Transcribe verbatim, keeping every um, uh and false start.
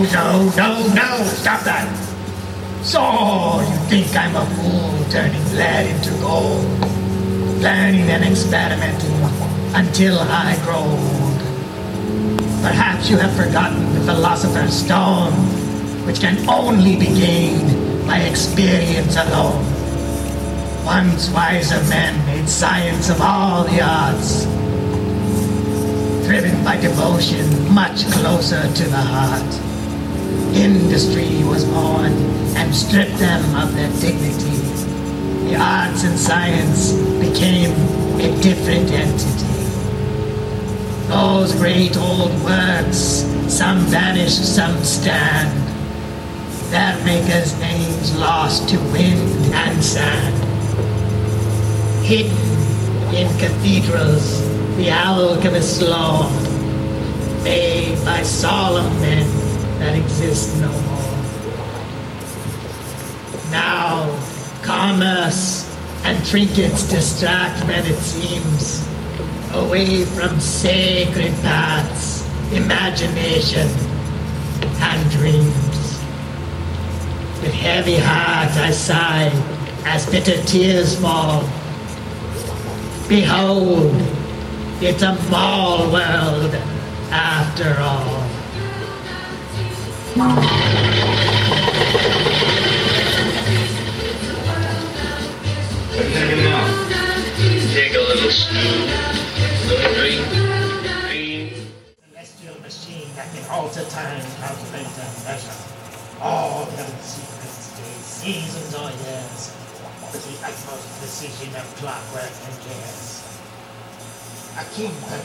no, no, no, stop that. So, you think I'm a fool turning lead into gold, learning and experimenting until I grow old. Perhaps you have forgotten the Philosopher's Stone, which can only be gained by experience alone. Once wiser men made science of all the arts, driven by devotion much closer to the heart. Industry was born and stripped them of their dignity. The arts and science became a different entity. Those great old works, some vanish, some stand, their makers' names lost to wind and sand. Hidden in cathedrals, the alchemist's law, made by solemn men that exist no more. Now, commerce and trinkets distract men, it seems, away from sacred paths, imagination, and dreams. With heavy heart I sigh as bitter tears fall. Behold, it's a small world after all. Take a little stew. Celestial machine that can alter time, calculate and measure all the secrets, days, seasons, or years, with the utmost precision of clockwork and cares. A king.